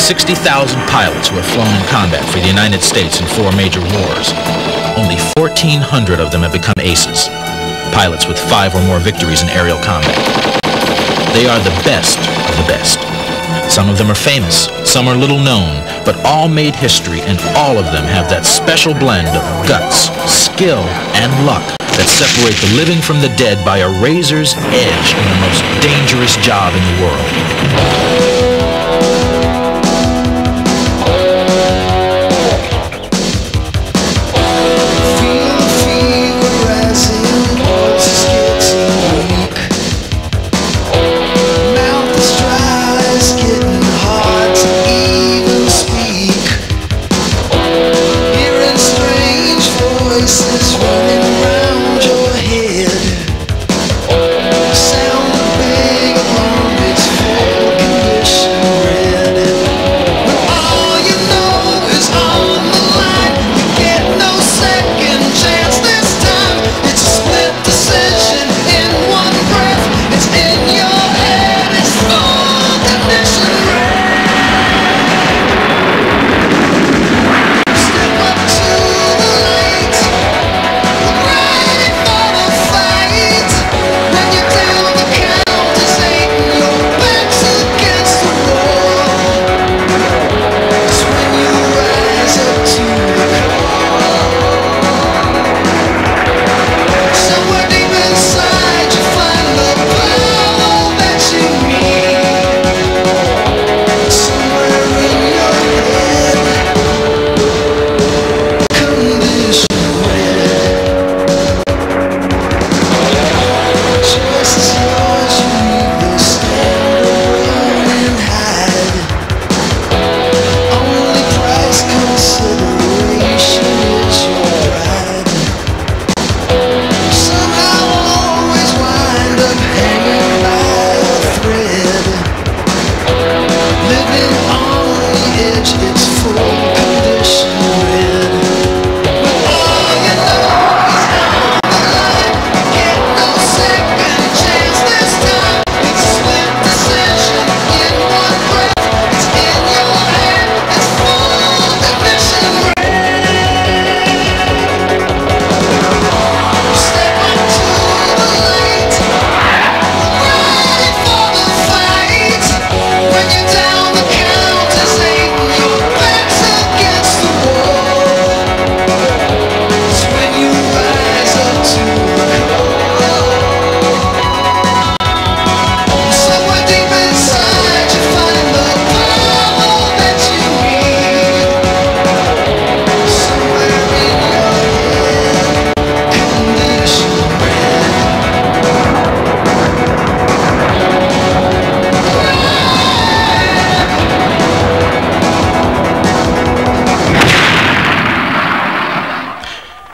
60,000 pilots who have flown in combat for the United States in 4 major wars. Only 1,400 of them have become aces, pilots with 5 or more victories in aerial combat. They are the best of the best. Some of them are famous, some are little known, but all made history, and all of them have that special blend of guts, skill, and luck that separate the living from the dead by a razor's edge in the most dangerous job in the world.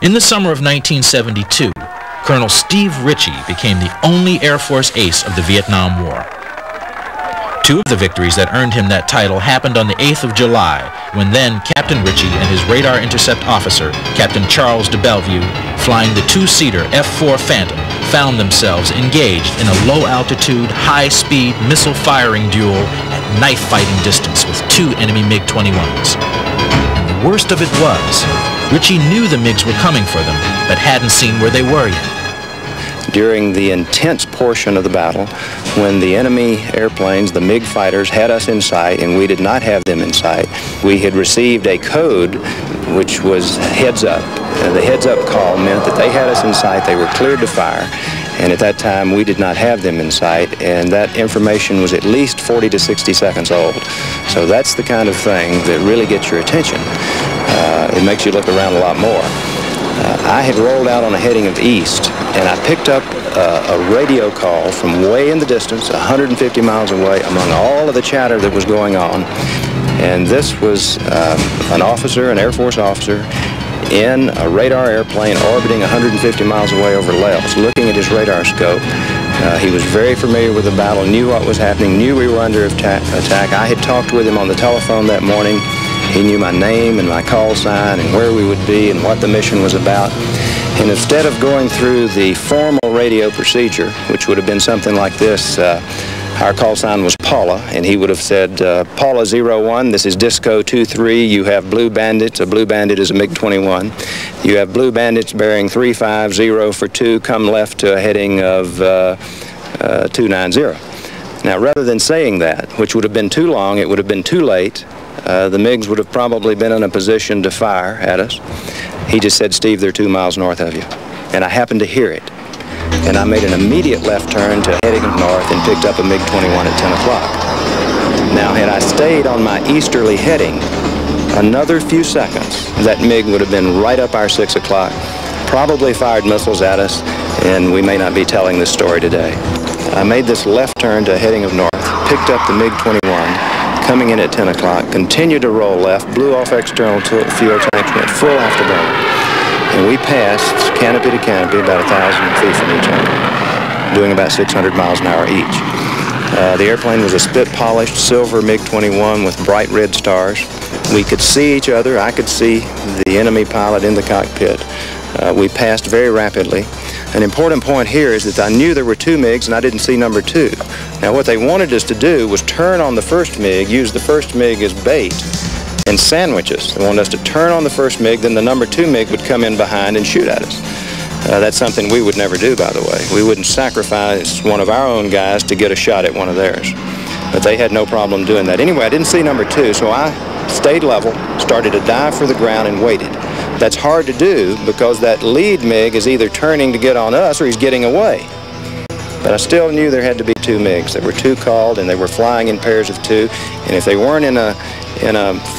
In the summer of 1972, Colonel Steve Ritchie became the only Air Force ace of the Vietnam War. 2 of the victories that earned him that title happened on the 8th of July, when then Captain Ritchie and his radar intercept officer, Captain Charles de Bellevue, flying the 2-seater F-4 Phantom, found themselves engaged in a low-altitude, high-speed missile firing duel at knife-fighting distance with 2 enemy MiG-21s. And the worst of it was, Ritchie knew the MiGs were coming for them, but hadn't seen where they were yet. During the intense portion of the battle, when the enemy airplanes, the MiG fighters, had us in sight and we did not have them in sight, we had received a code which was heads up. The heads up call meant that they had us in sight, they were cleared to fire. And at that time, we did not have them in sight, and that information was at least 40 to 60 seconds old. So that's the kind of thing that really gets your attention. It makes you look around a lot more. I had rolled out on a heading of east, and I picked up a radio call from way in the distance, 150 miles away, among all of the chatter that was going on. And this was an officer, an Air Force officer, in a radar airplane orbiting 150 miles away over Laos, looking at his radar scope. He was very familiar with the battle, knew what was happening, knew we were under attack. I had talked with him on the telephone that morning. He knew my name and my call sign and where we would be and what the mission was about. And instead of going through the formal radio procedure, which would have been something like this, Our call sign was Paula, and he would have said, Paula 01, this is Disco 23, you have blue bandits. A blue bandit is a MiG 21. You have blue bandits bearing 350 for 2, come left to a heading of 290. Now, rather than saying that, which would have been too long, it would have been too late, the MiGs would have probably been in a position to fire at us. He just said, Steve, they're 2 miles north of you. And I happened to hear it. And I made an immediate left turn to heading north and picked up a MiG-21 at 10 o'clock. Now, had I stayed on my easterly heading another few seconds, that MiG would have been right up our 6 o'clock, probably fired missiles at us, and we may not be telling this story today. I made this left turn to heading of north, picked up the MiG-21, coming in at 10 o'clock, continued to roll left, blew off external fuel tanks, went full afterburner. And we passed canopy to canopy about 1,000 feet from each other, doing about 600 miles an hour each. The airplane was a spit-polished silver MiG-21 with bright red stars. We could see each other. I could see the enemy pilot in the cockpit. We passed very rapidly. An important point here is that I knew there were 2 MiGs and I didn't see number 2. Now, what they wanted us to do was turn on the first MiG, use the first MiG as bait, and sandwiches. They wanted us to turn on the first MiG, then the number 2 MiG would come in behind and shoot at us. That's something we would never do, by the way. We wouldn't sacrifice one of our own guys to get a shot at one of theirs. But they had no problem doing that. Anyway, I didn't see number 2, so I stayed level, started to dive for the ground, and waited. That's hard to do because that lead MiG is either turning to get on us or he's getting away. But I still knew there had to be 2 MiGs. There were 2 called, and they were flying in pairs of 2. And if they weren't in a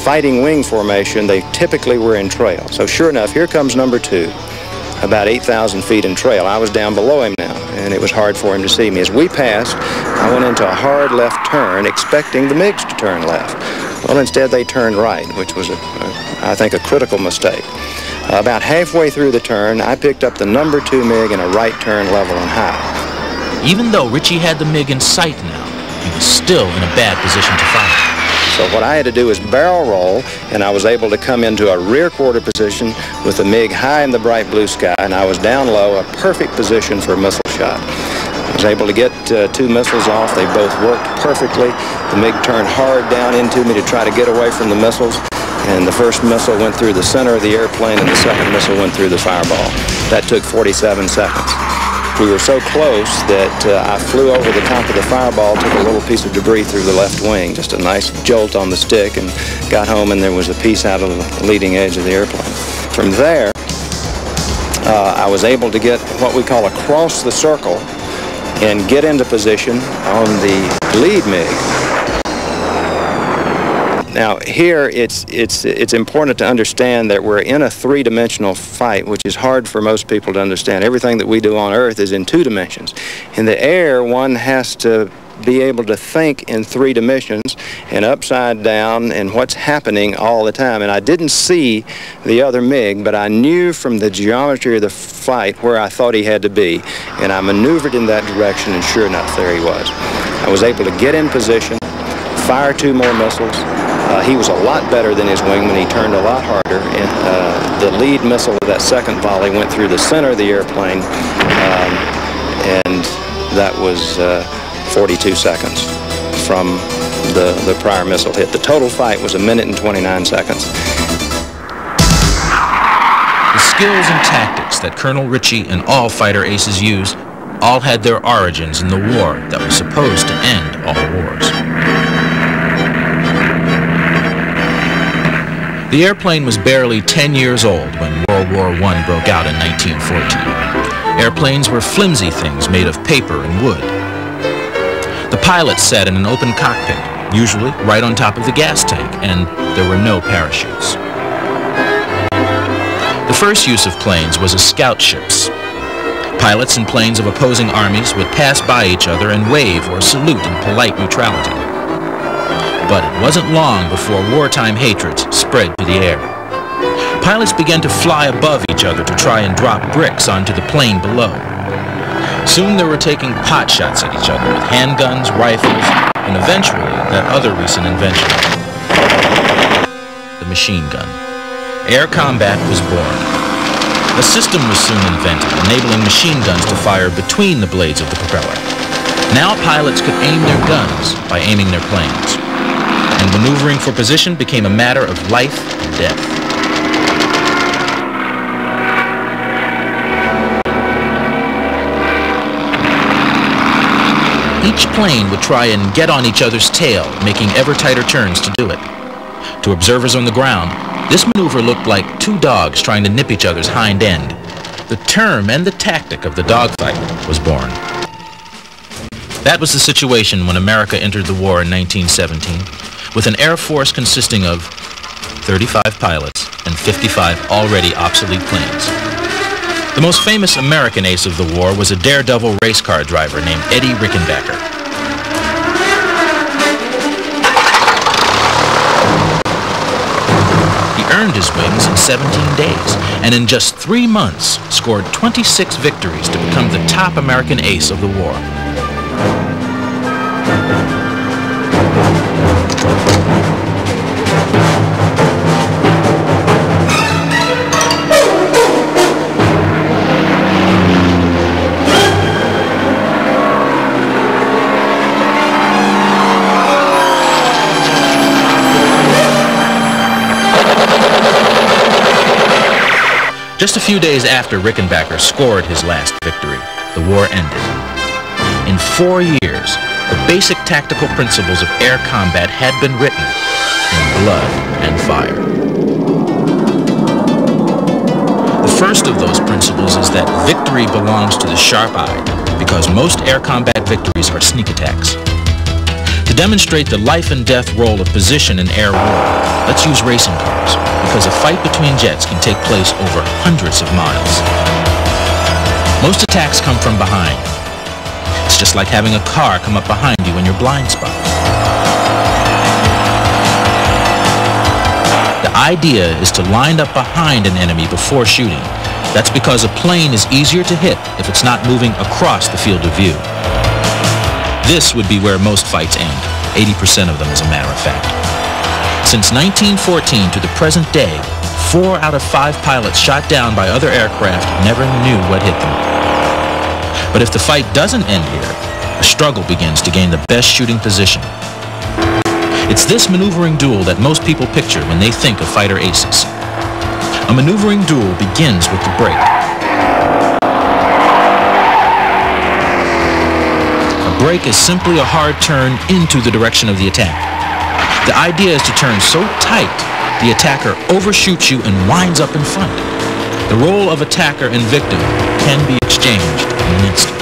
fighting wing formation, they typically were in trail. So sure enough, here comes number 2, about 8,000 feet in trail. I was down below him now, and it was hard for him to see me. As we passed, I went into a hard left turn, expecting the MiGs to turn left. Well, instead, they turned right, which was, I think, a critical mistake. About halfway through the turn, I picked up the number 2 MiG in a right turn level and high. Even though Ritchie had the MiG in sight now, he was still in a bad position to fire. So what I had to do was barrel roll, and I was able to come into a rear quarter position with the MiG high in the bright blue sky, and I was down low, a perfect position for a missile shot. I was able to get 2 missiles off. They both worked perfectly. The MiG turned hard down into me to try to get away from the missiles, and the first missile went through the center of the airplane, and the second missile went through the fireball. That took 47 seconds. We were so close that I flew over the top of the fireball, took a little piece of debris through the left wing, just a nice jolt on the stick, and got home, and there was a piece out of the leading edge of the airplane. From there, I was able to get what we call across the circle and get into position on the lead MiG. Now, here it's important to understand that we're in a three-dimensional fight, which is hard for most people to understand. Everything that we do on Earth is in 2 dimensions. In the air, one has to be able to think in 3 dimensions and upside down and what's happening all the time. And I didn't see the other MiG, but I knew from the geometry of the flight where I thought he had to be. And I maneuvered in that direction, and sure enough, there he was. I was able to get in position, fire 2 more missiles. He was a lot better than his wingman. He turned a lot harder. And, the lead missile of that second volley went through the center of the airplane, and that was 42 seconds from the prior missile hit. The total fight was a minute and 29 seconds. The skills and tactics that Colonel Ritchie and all fighter aces used all had their origins in the war that was supposed to end all wars. The airplane was barely 10 years old when World War I broke out in 1914. Airplanes were flimsy things made of paper and wood. The pilot sat in an open cockpit, usually right on top of the gas tank, and there were no parachutes. The first use of planes was as scout ships. Pilots and planes of opposing armies would pass by each other and wave or salute in polite neutrality. But it wasn't long before wartime hatreds spread to the air. Pilots began to fly above each other to try and drop bricks onto the plane below. Soon they were taking pot shots at each other with handguns, rifles, and eventually that other recent invention, the machine gun. Air combat was born. A system was soon invented, enabling machine guns to fire between the blades of the propeller. Now pilots could aim their guns by aiming their planes, and maneuvering for position became a matter of life and death. Each plane would try and get on each other's tail, making ever tighter turns to do it. To observers on the ground, this maneuver looked like two dogs trying to nip each other's hind end. The term and the tactic of the dogfight was born. That was the situation when America entered the war in 1917, with an Air Force consisting of 35 pilots and 55 already obsolete planes. The most famous American ace of the war was a daredevil race car driver named Eddie Rickenbacker. He earned his wings in 17 days, and in just 3 months scored 26 victories to become the top American ace of the war. Just a few days after Rickenbacker scored his last victory, the war ended. In 4 years, the basic tactical principles of air combat had been written in blood and fire. The first of those principles is that victory belongs to the sharp-eyed, because most air combat victories are sneak attacks. To demonstrate the life and death role of position in air war, let's use racing cars, because a fight between jets can take place over hundreds of miles. Most attacks come from behind. It's just like having a car come up behind you in your blind spot. The idea is to line up behind an enemy before shooting. That's because a plane is easier to hit if it's not moving across the field of view. This would be where most fights end, 80% of them as a matter of fact. Since 1914 to the present day, 4 out of 5 pilots shot down by other aircraft never knew what hit them. But if the fight doesn't end here, a struggle begins to gain the best shooting position. It's this maneuvering duel that most people picture when they think of fighter aces. A maneuvering duel begins with the break. A break is simply a hard turn into the direction of the attack. The idea is to turn so tight, the attacker overshoots you and winds up in front. The role of attacker and victim can be exchanged in an instant.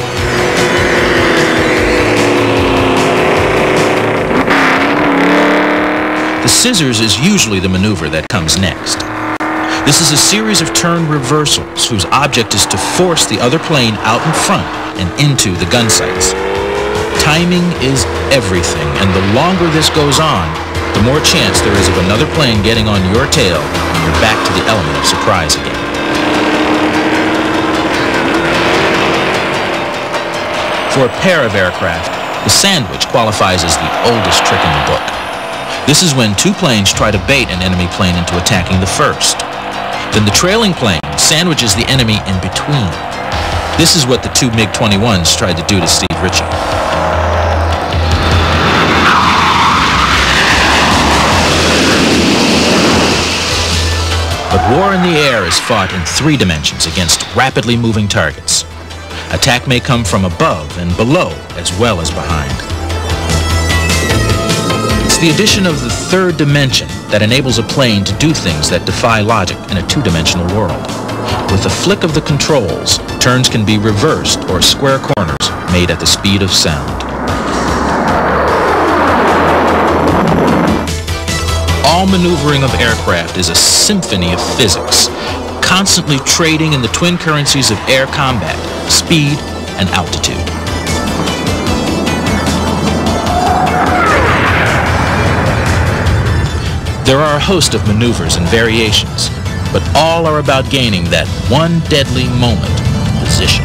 The scissors is usually the maneuver that comes next. This is a series of turn reversals whose object is to force the other plane out in front and into the gun sights. Timing is everything, and the longer this goes on, the more chance there is of another plane getting on your tail and you're back to the element of surprise again. For a pair of aircraft, the sandwich qualifies as the oldest trick in the book. This is when two planes try to bait an enemy plane into attacking the first. Then the trailing plane sandwiches the enemy in between. This is what the two MiG-21s tried to do to Steve Ritchie. But war in the air is fought in 3 dimensions against rapidly moving targets. Attack may come from above and below as well as behind. It's the addition of the 3rd dimension that enables a plane to do things that defy logic in a 2-dimensional world. With a flick of the controls, turns can be reversed or square corners made at the speed of sound. All maneuvering of aircraft is a symphony of physics, constantly trading in the twin currencies of air combat, speed and altitude. There are a host of maneuvers and variations, but all are about gaining that one deadly moment position.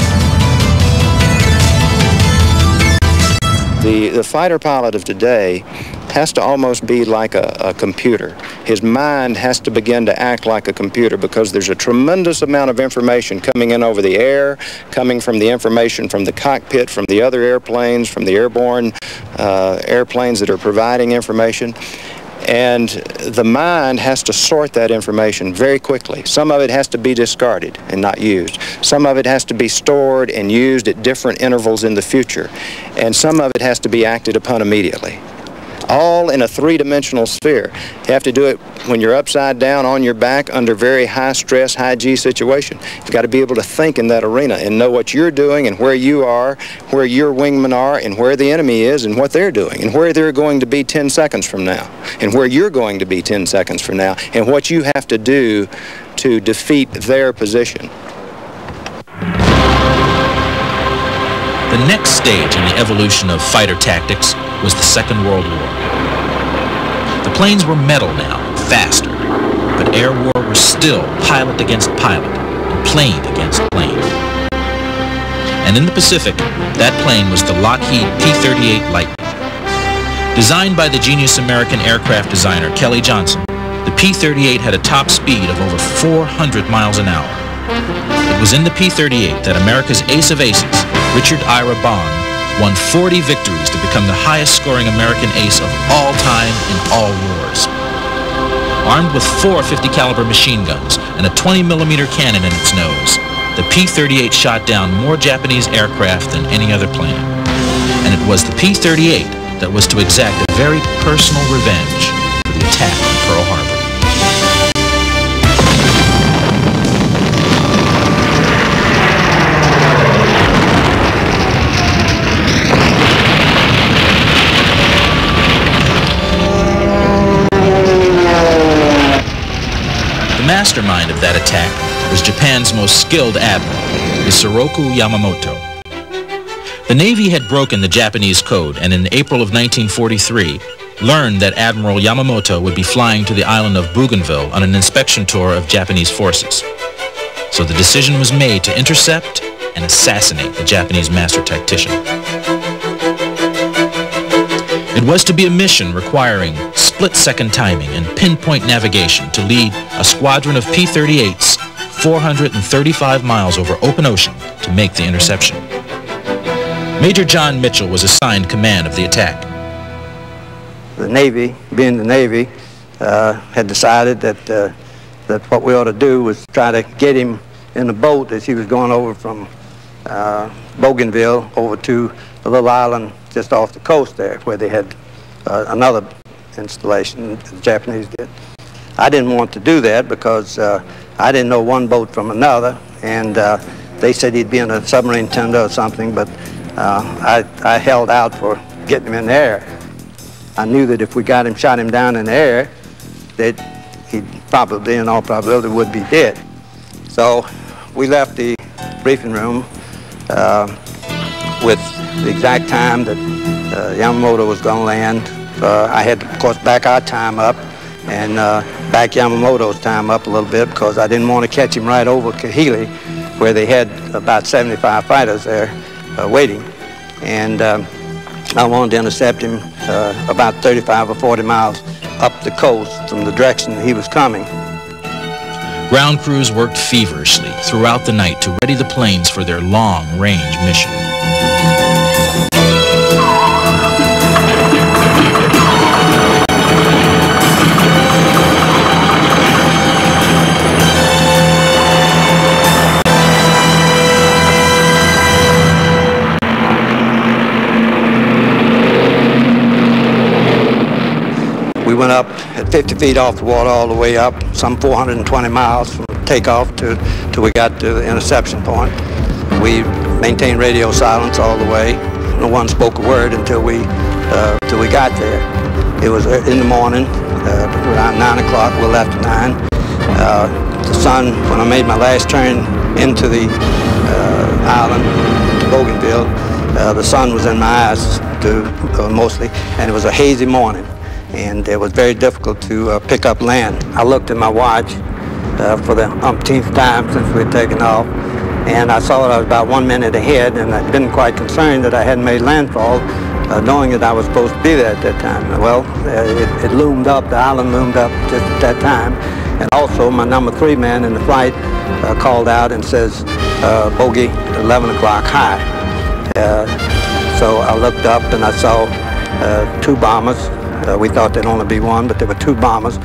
The fighter pilot of today has to almost be like a computer. His mind has to begin to act like a computer because there's a tremendous amount of information coming in over the air, coming from the information from the cockpit, from the other airplanes, from the airborne airplanes that are providing information. And the mind has to sort that information very quickly. Some of it has to be discarded and not used. Some of it has to be stored and used at different intervals in the future. And some of it has to be acted upon immediately. All in a three-dimensional sphere. You have to do it when you're upside down, on your back, under very high stress, high G situation. You've got to be able to think in that arena and know what you're doing and where you are, where your wingmen are, and where the enemy is and what they're doing, and where they're going to be 10 seconds from now, and where you're going to be 10 seconds from now, and what you have to do to defeat their position. The next stage in the evolution of fighter tactics was the Second World War. The planes were metal now, faster, but air war was still pilot against pilot and plane against plane. And in the Pacific, that plane was the Lockheed P-38 Lightning. Designed by the genius American aircraft designer Kelly Johnson, the P-38 had a top speed of over 400 miles an hour. It was in the P-38 that America's ace of aces, Richard Ira Bong, won 40 victories to become the highest-scoring American ace of all time in all wars. Armed with four 50-caliber machine guns and a 20-millimeter cannon in its nose, the P-38 shot down more Japanese aircraft than any other plane. And it was the P-38 that was to exact a very personal revenge for the attack on Pearl Harbor. The mastermind of that attack was Japan's most skilled admiral, Isoroku Yamamoto. The Navy had broken the Japanese code and in April of 1943 learned that Admiral Yamamoto would be flying to the island of Bougainville on an inspection tour of Japanese forces. So the decision was made to intercept and assassinate the Japanese master tactician. It was to be a mission requiring split-second timing and pinpoint navigation to lead a squadron of P-38s 435 miles over open ocean to make the interception. Major John Mitchell was assigned command of the attack. The Navy, being the Navy, had decided that what we ought to do was try to get him in the boat as he was going over from Bougainville over to a little island just off the coast there where they had another installation the Japanese did. I didn't want to do that because I didn't know one boat from another, and they said he'd be in a submarine tender or something, but I held out for getting him in the air. I knew that if we got him, shot him down in the air, that he probably, in all probability, would be dead. So we left the briefing room with the exact time that Yamamoto was going to land. I had to, of course, back our time up and back Yamamoto's time up a little bit because I didn't want to catch him right over Kahili, where they had about 75 fighters there waiting. And I wanted to intercept him about 35 or 40 miles up the coast from the direction that he was coming. Ground crews worked feverishly throughout the night to ready the planes for their long-range mission. Went up at 50 feet off the water all the way up, some 420 miles from takeoff till we got to the interception point. We maintained radio silence all the way. No one spoke a word until we got there. It was in the morning, around 9 o'clock. We left at 9. The sun, when I made my last turn into the island, Bougainville, the sun was in my eyes mostly, and it was a hazy morning. And it was very difficult to pick up land. I looked at my watch for the umpteenth time since we had taken off, and I saw that I was about 1 minute ahead, and I'd been quite concerned that I hadn't made landfall knowing that I was supposed to be there at that time. Well, it loomed up, the island loomed up just at that time. And also my number three man in the flight called out and says, bogey 11 o'clock high. So I looked up and I saw two bombers. We thought there'd only be one, but there were two bombers.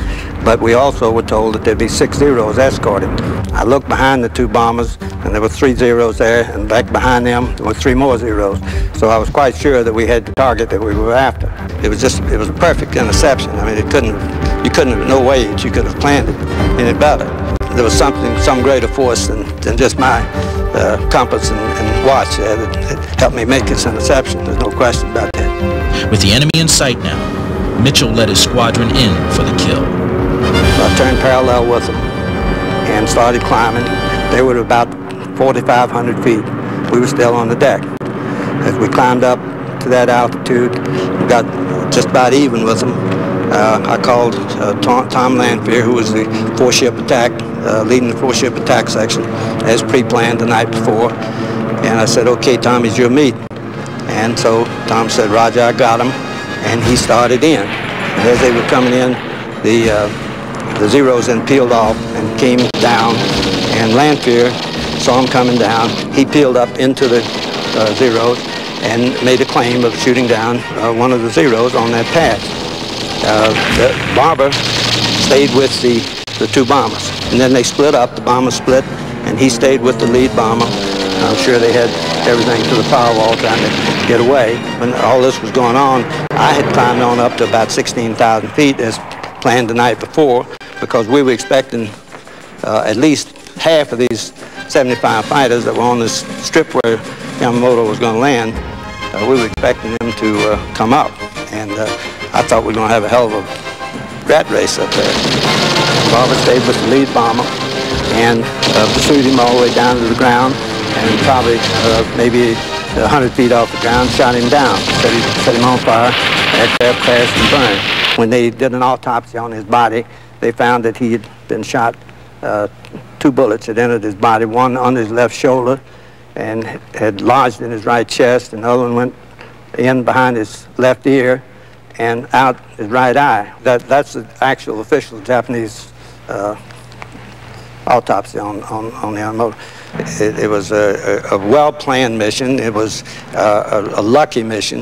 But we also were told that there'd be 6 zeros escorted. I looked behind the two bombers, and there were 3 zeros there, and back behind them there were 3 more zeros. So I was quite sure that we had the target that we were after. It was a perfect interception. I mean, no way that you could have planned it any better. There was some greater force than just my compass and watch that helped me make this interception. There's no question about that. With the enemy in sight now, Mitchell led his squadron in for the kill. I turned parallel with them and started climbing. They were about 4,500 feet. We were still on the deck. As we climbed up to that altitude, we got just about even with them. I called Tom Lanphier, who was the leading the 4-ship attack section, as pre-planned the night before. And I said, okay, Tom, he's your meat. And so Tom said, Roger, I got him. And he started in. And as they were coming in, the zeros then peeled off and came down. And Lanphier saw him coming down. He peeled up into the zeros and made a claim of shooting down one of the zeros on that path. The bomber stayed with the two bombers. And then they split up. The bombers split, and he stayed with the lead bomber. I'm sure they had everything to the firewall trying to get away. When all this was going on, I had climbed on up to about 16,000 feet as planned the night before, because we were expecting at least half of these 75 fighters that were on this strip where Yamamoto was going to land. We were expecting them to come up, and I thought we were going to have a hell of a rat race up there. Robert stayed with the lead bomber and pursued him all the way down to the ground, and probably maybe 100 feet off the ground, shot him down, set him on fire. Aircraft crashed and burned. When they did an autopsy on his body, they found that he had been shot. 2 bullets had entered his body, one on his left shoulder and had lodged in his right chest, and the other one went in behind his left ear and out his right eye. That's the actual official Japanese autopsy on the Yamamoto. It was a well-planned mission. It was a lucky mission.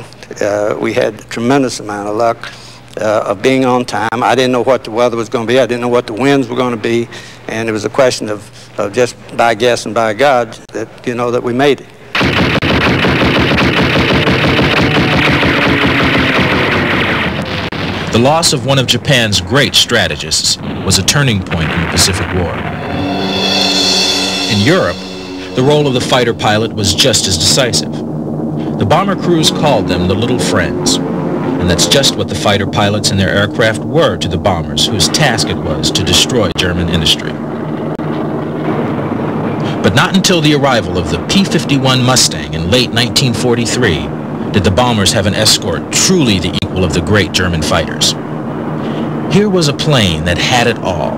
We had a tremendous amount of luck of being on time. I didn't know what the weather was going to be. I didn't know what the winds were going to be. And it was a question of just by guess and by God that, you know, that we made it. The loss of one of Japan's great strategists was a turning point in the Pacific War. In Europe, the role of the fighter pilot was just as decisive. The bomber crews called them the Little Friends, and that's just what the fighter pilots and their aircraft were to the bombers, whose task it was to destroy German industry. But not until the arrival of the P-51 Mustang in late 1943 did the bombers have an escort truly the equal of the great German fighters. Here was a plane that had it all: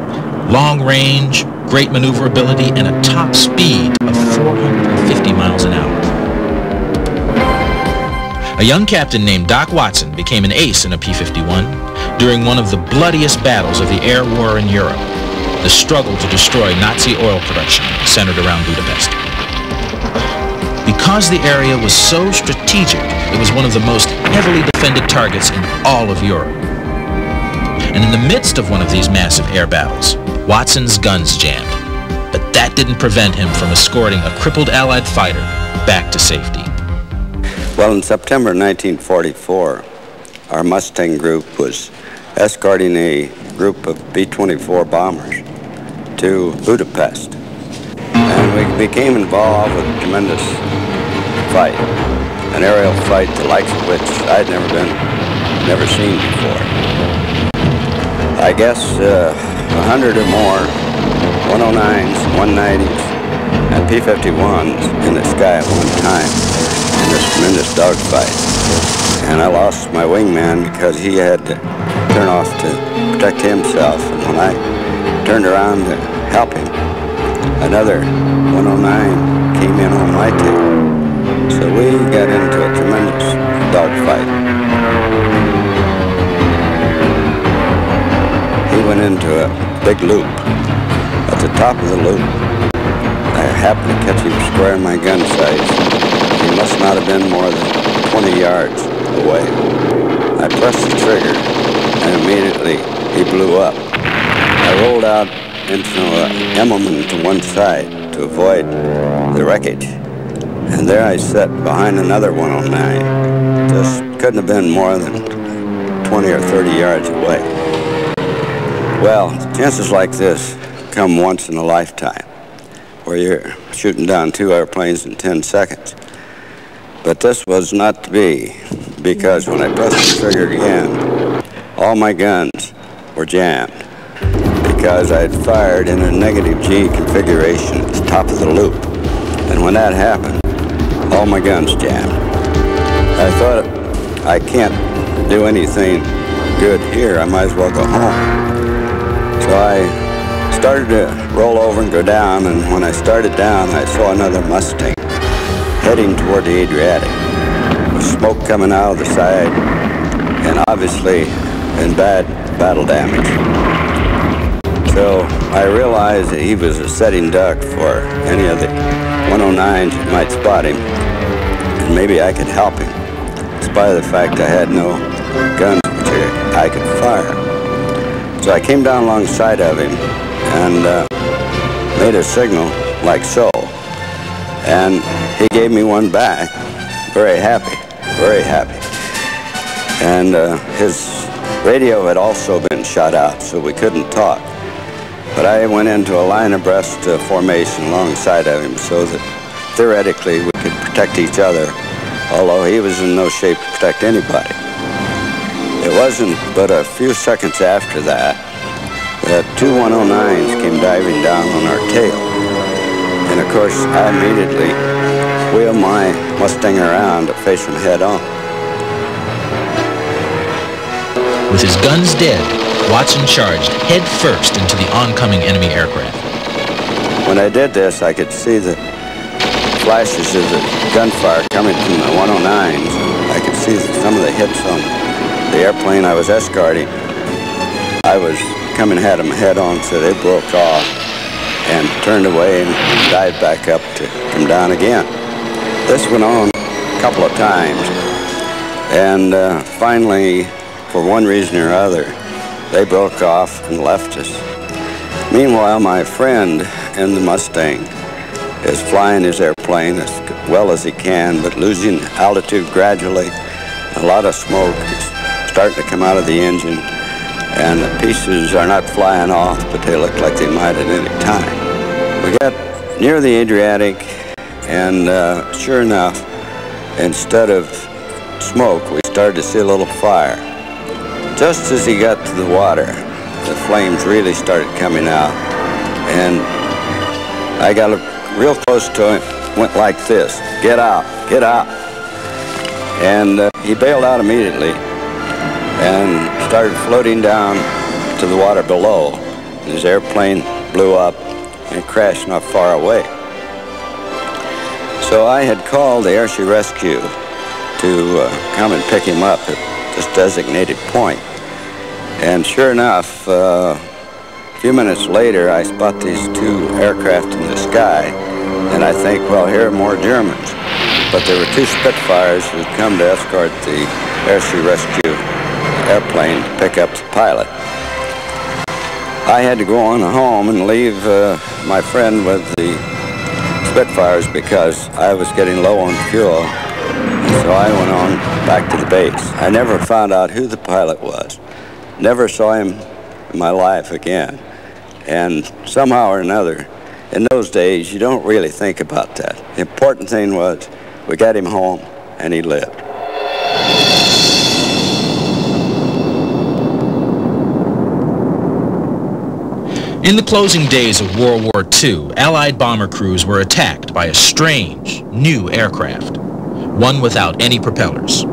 long range, great maneuverability, and a top speed of 450 miles an hour. A young captain named Doc Watson became an ace in a P-51 during one of the bloodiest battles of the air war in Europe, the struggle to destroy Nazi oil production centered around Budapest. Because the area was so strategic, it was one of the most heavily defended targets in all of Europe. And in the midst of one of these massive air battles, Watson's guns jammed, but that didn't prevent him from escorting a crippled Allied fighter back to safety. Well, in September 1944, our Mustang group was escorting a group of B-24 bombers to Budapest, and we became involved with a tremendous fight, an aerial fight the likes of which I'd never seen before. I guess 100 or more 109s, 190s, and P-51s in the sky at one time in this tremendous dogfight. And I lost my wingman because he had to turn off to protect himself. And when I turned around to help him, another 109 came in on my tail. So we got into a tremendous dogfight. He went into a big loop. At the top of the loop, I happened to catch him square in my gun sights. He must not have been more than 20 yards away. I pressed the trigger, and immediately he blew up. I rolled out into an eminence to one side to avoid the wreckage. And there I sat behind another 109. Just couldn't have been more than 20 or 30 yards away. Well, chances like this come once in a lifetime, where you're shooting down two airplanes in 10 seconds. But this was not to be, because when I pressed the trigger again, all my guns were jammed, because I had fired in a negative G configuration at the top of the loop. And when that happened, all my guns jammed. I thought, I can't do anything good here. I might as well go home. So I started to roll over and go down, and when I started down, I saw another Mustang heading toward the Adriatic, with smoke coming out of the side, and obviously in bad battle damage. So I realized that he was a setting duck for any of the 109s might spot him, and maybe I could help him, in spite of the fact I had no guns which I could fire. So I came down alongside of him and made a signal like so, and he gave me one back, very happy, very happy. And his radio had also been shot out, so we couldn't talk. But I went into a line abreast formation alongside of him so that theoretically we could protect each other, although he was in no shape to protect anybody. It wasn't but a few seconds after that that two 109s came diving down on our tail. And of course, I immediately wheeled my Mustang around to face him head on. With his guns dead, Watson charged head-first into the oncoming enemy aircraft. When I did this, I could see the flashes of the gunfire coming from the 109s. I could see some of the hits on the airplane I was escorting. I was coming at them head-on, so they broke off and turned away and dived back up to come down again. This went on a couple of times, and finally, for one reason or other, they broke off and left us. Meanwhile, my friend in the Mustang is flying his airplane as well as he can, but losing altitude gradually. A lot of smoke is starting to come out of the engine, and the pieces are not flying off, but they look like they might at any time. We got near the Adriatic, and sure enough, instead of smoke, we started to see a little fire. Just as he got to the water, the flames really started coming out, and I got real close to him, went like this, "Get out, get out." And he bailed out immediately and started floating down to the water below. And his airplane blew up and crashed not far away. So I had called the Airship Rescue to come and pick him up at this designated point. And sure enough, a few minutes later, I spot these two aircraft in the sky, and I think, well, here are more Germans. But there were two Spitfires who had come to escort the Airship Rescue airplane to pick up the pilot. I had to go on home and leave my friend with the Spitfires because I was getting low on fuel. So I went on back to the base. I never found out who the pilot was. Never saw him in my life again. And somehow or another, in those days, you don't really think about that. The important thing was we got him home, and he lived. In the closing days of World War II, Allied bomber crews were attacked by a strange, new aircraft, one without any propellers.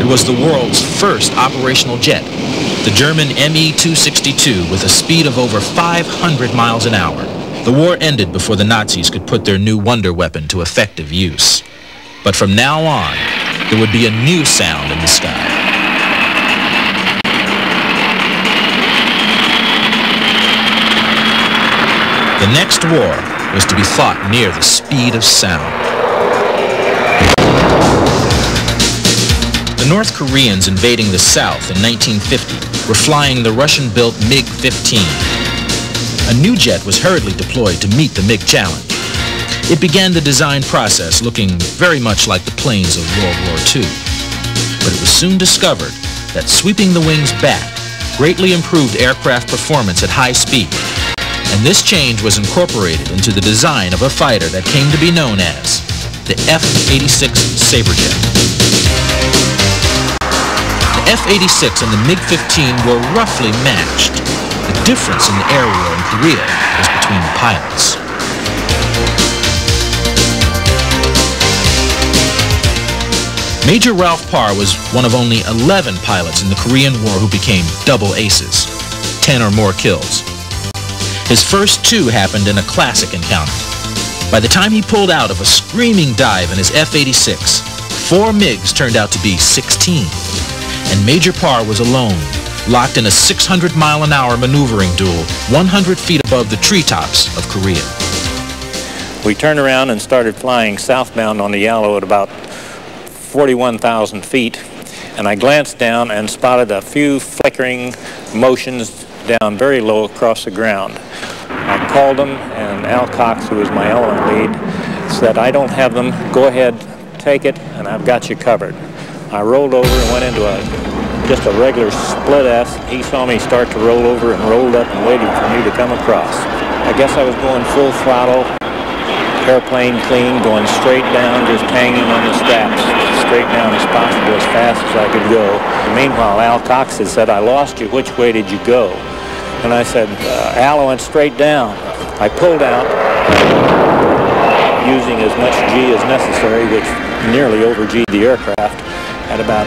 It was the world's first operational jet, the German Me 262, with a speed of over 500 miles an hour. The war ended before the Nazis could put their new wonder weapon to effective use. But from now on, there would be a new sound in the sky. The next war was to be fought near the speed of sound. The North Koreans invading the South in 1950 were flying the Russian-built Mig-15. A new jet was hurriedly deployed to meet the MiG challenge. It began the design process looking very much like the planes of World War II. But it was soon discovered that sweeping the wings back greatly improved aircraft performance at high speed. And this change was incorporated into the design of a fighter that came to be known as the F-86 Saberjet. The F-86 and the MiG-15 were roughly matched. The difference in the air war in Korea was between the pilots. Major Ralph Parr was one of only 11 pilots in the Korean War who became double aces, 10 or more kills. His first two happened in a classic encounter. By the time he pulled out of a screaming dive in his F-86, 4 MiGs turned out to be 16. And Major Parr was alone, locked in a 600-mile-an-hour maneuvering duel 100 feet above the treetops of Korea. We turned around and started flying southbound on the Yalu at about 41,000 feet. And I glanced down and spotted a few flickering motions down very low across the ground. I called them, and Al Cox, who was my element lead, said, "I don't have them. Go ahead, take it, and I've got you covered." I rolled over and went into just a regular split S. He saw me start to roll over and rolled up and waited for me to come across. I guess I was going full throttle, airplane clean, going straight down, just hanging on the straps, straight down as possible, as fast as I could go. Meanwhile, Al Cox had said, "I lost you. Which way did you go?" And I said, "Al, I went straight down." I pulled out, using as much G as necessary, which nearly over-G'd the aircraft, at about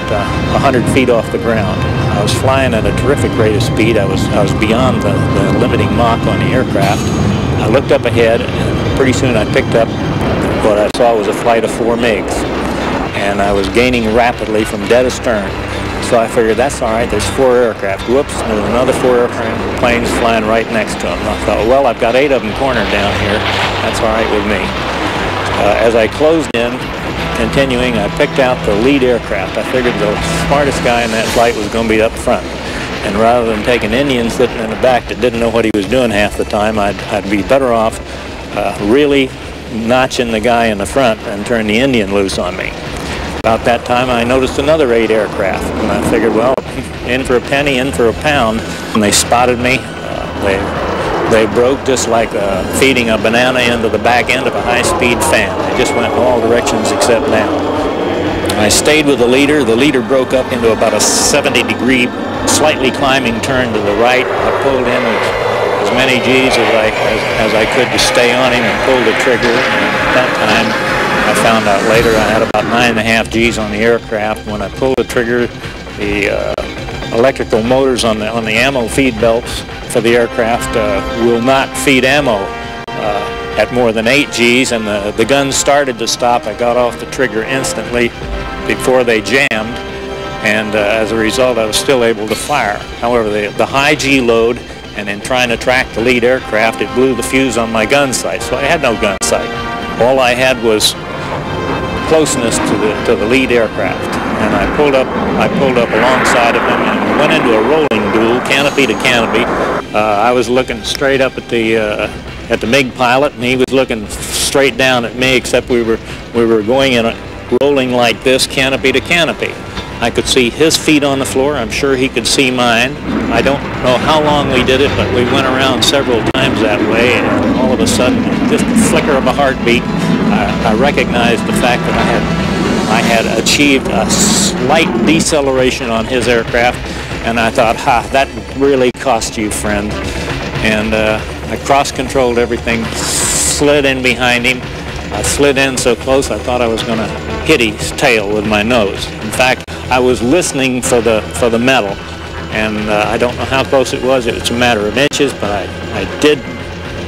100 feet off the ground. I was flying at a terrific rate of speed. I was beyond the limiting Mach on the aircraft. I looked up ahead, and pretty soon I picked up what I saw was a flight of 4 MiGs. And I was gaining rapidly from dead astern. So I figured, that's all right, there's 4 aircraft. Whoops, and there's another 4 planes flying right next to them. And I thought, well, I've got 8 of them cornered down here. That's all right with me. As I closed in, continuing, I picked out the lead aircraft. I figured the smartest guy in that flight was going to be up front. And rather than take an Indian sitting in the back that didn't know what he was doing half the time, I'd be better off really notching the guy in the front and turn the Indian loose on me. About that time, I noticed another 8 aircraft, and I figured, well, in for a penny, in for a pound. And they spotted me. They broke just like feeding a banana into the back end of a high-speed fan. They just went in all directions except down. I stayed with the leader. The leader broke up into about a 70-degree, slightly climbing turn to the right. I pulled in as many G's as I could to stay on him and pulled the trigger. And at that time, I found out later I had about 9.5 G's on the aircraft. When I pulled the trigger, the electrical motors on the ammo feed belts for the aircraft will not feed ammo at more than 8 G's, and the gun started to stop. I got off the trigger instantly before they jammed, and as a result, I was still able to fire. However, the high G load, and in trying to track the lead aircraft, it blew the fuse on my gun sight, so I had no gun sight. All I had was closeness to the lead aircraft, and I pulled up alongside of him and went into a rolling duel, canopy to canopy. I was looking straight up at the MiG pilot, and he was looking straight down at me. Except we were going in a rolling like this, canopy to canopy. I could see his feet on the floor. I'm sure he could see mine. I don't know how long we did it, but we went around several times that way, and all of a sudden, just a flicker of a heartbeat, I recognized the fact that I had achieved a slight deceleration on his aircraft, and I thought, ha, that really cost you, friend. And I cross-controlled everything, slid in behind him. I slid in so close I thought I was going to hit his tail with my nose. In fact, I was listening for the metal, and I don't know how close it was. It was a matter of inches, but I did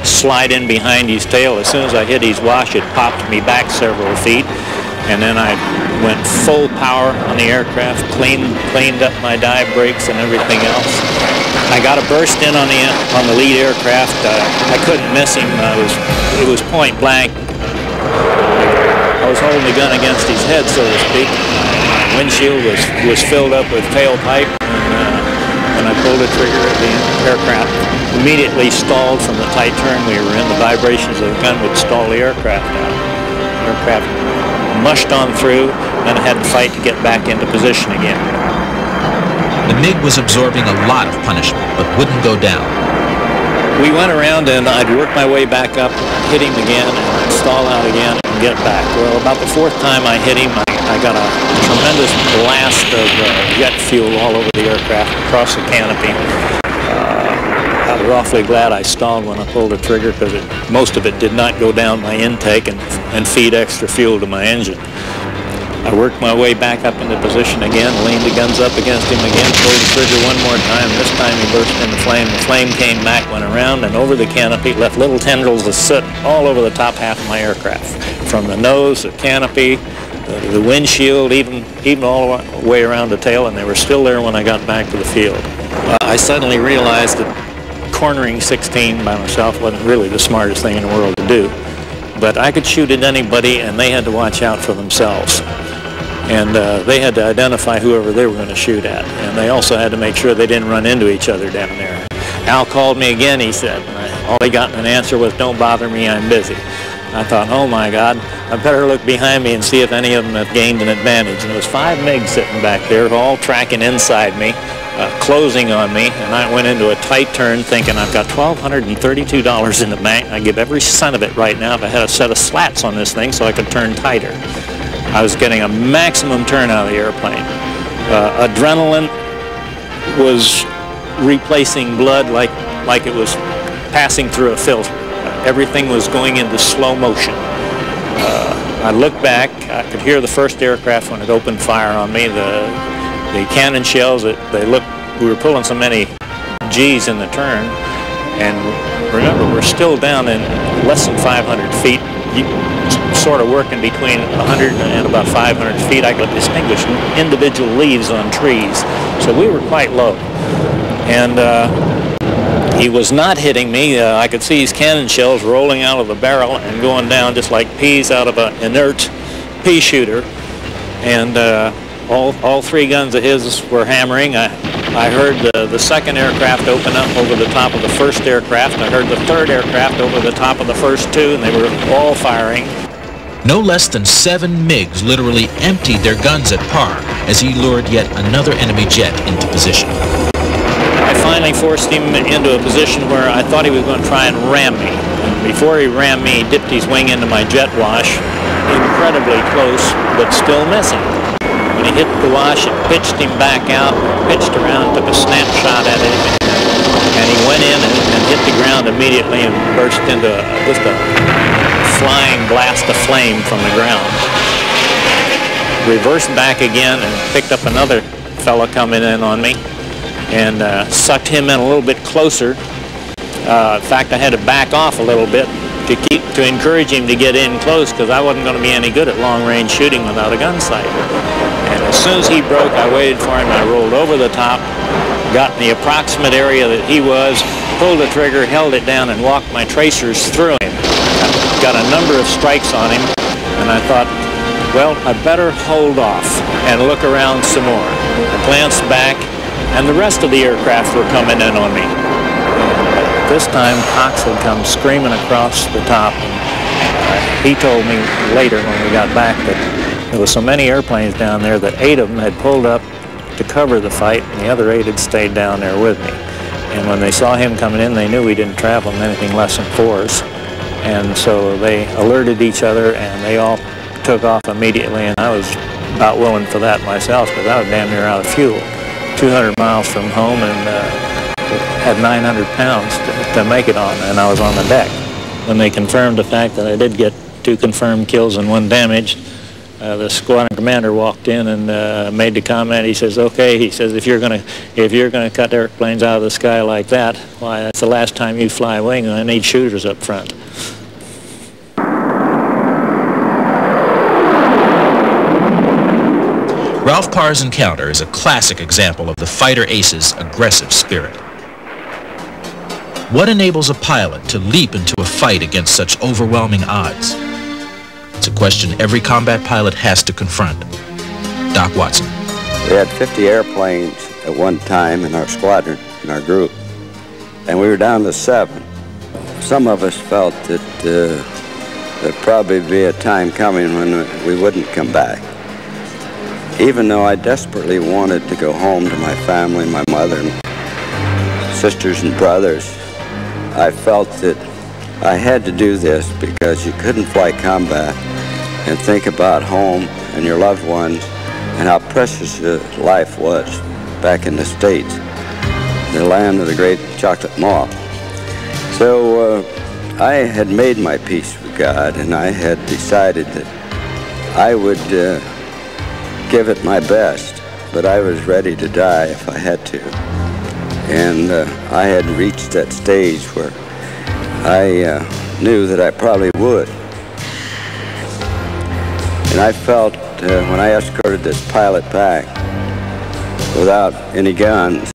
slide in behind his tail. As soon as I hit his wash, it popped me back several feet. and then I went full power on the aircraft, cleaned up my dive brakes and everything else. I got a burst in on the lead aircraft. I couldn't miss him. It was point blank. I was holding the gun against his head, so to speak. My windshield was filled up with tailpipe, and when I pulled the trigger, the aircraft immediately stalled from the tight turn we were in. The vibrations of the gun would stall the aircraft out. The aircraft mushed on through, and I had to fight to get back into position again. The MiG was absorbing a lot of punishment, but wouldn't go down. We went around, and I'd work my way back up, hit him again, and I'd stall out again and get back. Well, about the fourth time I hit him, I got a tremendous blast of jet fuel all over the aircraft, across the canopy. I was awfully glad I stalled when I pulled the trigger, because most of it did not go down my intake and feed extra fuel to my engine. I worked my way back up into position again, leaned the guns up against him again, pulled the trigger one more time. This time he burst into flame. The flame came back, went around and over the canopy, left little tendrils of soot all over the top half of my aircraft, from the nose, the canopy, the windshield, even all the way around the tail, and they were still there when I got back to the field. I suddenly realized that cornering 16 by myself wasn't really the smartest thing in the world to do, but I could shoot at anybody, and they had to watch out for themselves. And they had to identify whoever they were going to shoot at, and they also had to make sure they didn't run into each other down there. Al called me again, he said, and all they got in an answer was, "Don't bother me, I'm busy." I thought, oh my God, I better look behind me and see if any of them have gained an advantage. And there was 5 MiGs sitting back there, all tracking inside me, closing on me, and I went into a tight turn thinking, I've got $1,232 in the bank, and I'd give every cent of it right now if I had a set of slats on this thing so I could turn tighter. I was getting a maximum turn out of the airplane. Adrenaline was replacing blood like it was passing through a filter. Everything was going into slow motion. I looked back. I could hear the first aircraft when it opened fire on me. The cannon shells, they looked, we were pulling so many G's in the turn. And remember, we're still down in less than 500 feet, sort of working between 100 and about 500 feet. I could distinguish individual leaves on trees. So we were quite low. And he was not hitting me. I could see his cannon shells rolling out of the barrel and going down just like peas out of an inert pea shooter. And all 3 guns of his were hammering. I heard the second aircraft open up over the top of the first aircraft. I heard the third aircraft over the top of the first 2, and they were all firing. No less than 7 MiGs literally emptied their guns at Parr as he lured yet another enemy jet into position. I finally forced him into a position where I thought he was going to try and ram me. And before he rammed me, he dipped his wing into my jet wash, incredibly close, but still missing. When he hit the wash, it pitched him back out, pitched around, took a snapshot at it, and he went in and hit the ground immediately and burst into just a flying blast of flame from the ground. Reversed back again and picked up another fella coming in on me, and sucked him in a little bit closer. In fact, I had to back off a little bit to encourage him to get in close, because I wasn't going to be any good at long-range shooting without a gun sight. And as soon as he broke, I waited for him, I rolled over the top, got in the approximate area that he was, pulled the trigger, held it down, and walked my tracers through him. I got a number of strikes on him, and I thought, well, I better hold off and look around some more. I glanced back, and the rest of the aircraft were coming in on me. At this time, Cox had come screaming across the top. And he told me later when we got back that there were so many airplanes down there that 8 of them had pulled up to cover the fight, and the other 8 had stayed down there with me. And when they saw him coming in, they knew we didn't travel in anything less than 4s. And so they alerted each other, and they all took off immediately. And I was about willing for that myself, because I was damn near out of fuel. 200 miles from home, and had 900 pounds to make it on, and I was on the deck. When they confirmed the fact that I did get 2 confirmed kills and 1 damaged, the squadron commander walked in and made the comment. He says, "Okay," he says, "if you're gonna cut airplanes out of the sky like that, why, that's the last time you fly wing, and I need shooters up front." Parr's encounter is a classic example of the fighter ace's aggressive spirit. What enables a pilot to leap into a fight against such overwhelming odds? It's a question every combat pilot has to confront. Doc Watson. We had 50 airplanes at one time in our squadron, in our group, and we were down to 7. Some of us felt that there'd probably be a time coming when we wouldn't come back. Even though I desperately wanted to go home to my family, my mother, and sisters and brothers, I felt that I had to do this because you couldn't fly combat and think about home and your loved ones and how precious your life was back in the States, the land of the great chocolate malt. So I had made my peace with God, and I had decided that I would give it my best, but I was ready to die if I had to. And I had reached that stage where I knew that I probably would. And I felt when I escorted this pilot back without any guns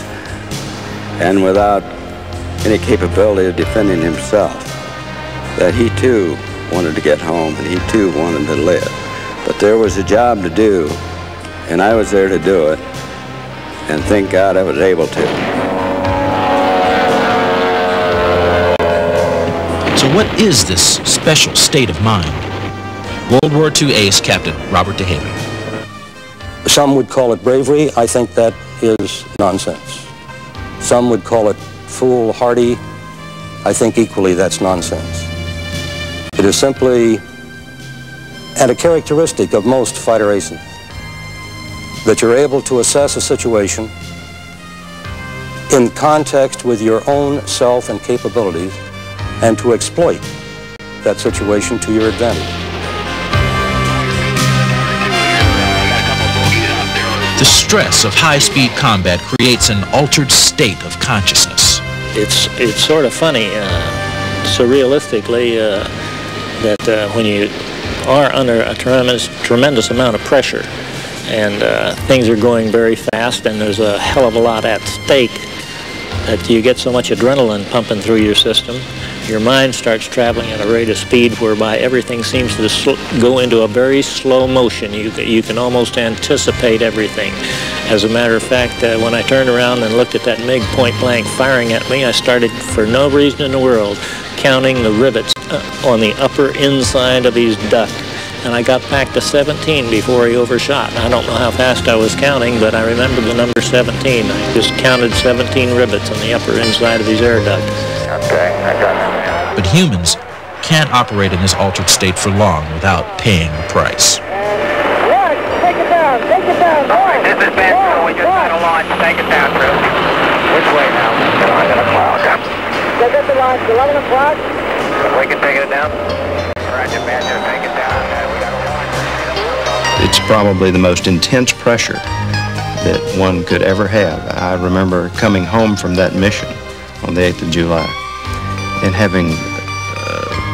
and without any capability of defending himself, that he too wanted to get home and he too wanted to live. But there was a job to do, and I was there to do it, and thank God I was able to. So what is this special state of mind? World War II ace Captain Robert DeHaven. Some would call it bravery. I think that is nonsense. Some would call it foolhardy. I think equally that's nonsense. It is simply, and a characteristic of most fighter aces, that you're able to assess a situation in context with your own self and capabilities and to exploit that situation to your advantage. The stress of high-speed combat creates an altered state of consciousness. It's sort of funny, surrealistically, that when you are under a tremendous amount of pressure, and things are going very fast, and there's a hell of a lot at stake, that you get so much adrenaline pumping through your system, your mind starts traveling at a rate of speed whereby everything seems to go into a very slow motion. You can almost anticipate everything. As a matter of fact, when I turned around and looked at that MiG point blank firing at me, I started, for no reason in the world, counting the rivets on the upper inside of his duck. And I got back to 17 before he overshot. I don't know how fast I was counting, but I remember the number 17. I just counted 17 rivets on the upper inside of his air duct. Okay, I got it. But humans can't operate in this altered state for long without paying the price. Launch, take it down, take it down, launch! This is Vanderbilt, we just had a launch, take it down, Drew. Which way now? 11 o'clock. They got the launch, 11 o'clock. We can take it down. Roger, Vanderbilt, take it down. It's probably the most intense pressure that one could ever have. I remember coming home from that mission on the 8th of July and having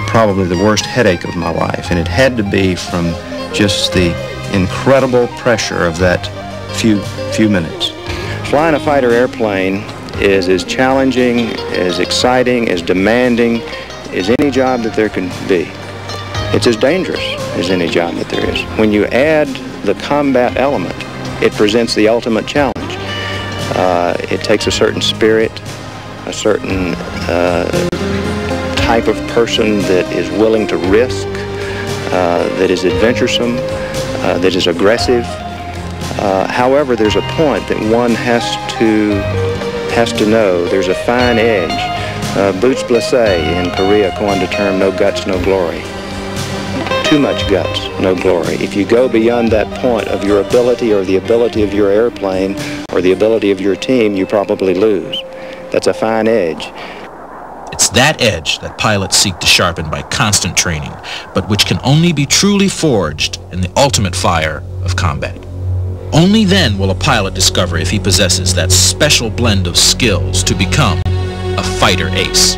probably the worst headache of my life, and it had to be from just the incredible pressure of that few minutes. Flying a fighter airplane is as challenging, as exciting, as demanding as any job that there can be. It's as dangerous as any job that there is. When you add the combat element, it presents the ultimate challenge. It takes a certain spirit, a certain type of person that is willing to risk, that is adventuresome, that is aggressive. However, there's a point that one has to know. There's a fine edge. Boots Blesse in Korea coined the term, no guts, no glory. Too much guts, no glory. If you go beyond that point of your ability or the ability of your airplane or the ability of your team, you probably lose. That's a fine edge. It's that edge that pilots seek to sharpen by constant training, but which can only be truly forged in the ultimate fire of combat. Only then will a pilot discover if he possesses that special blend of skills to become a fighter ace.